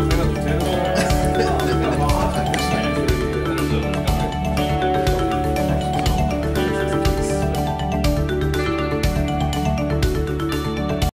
Lieutenant.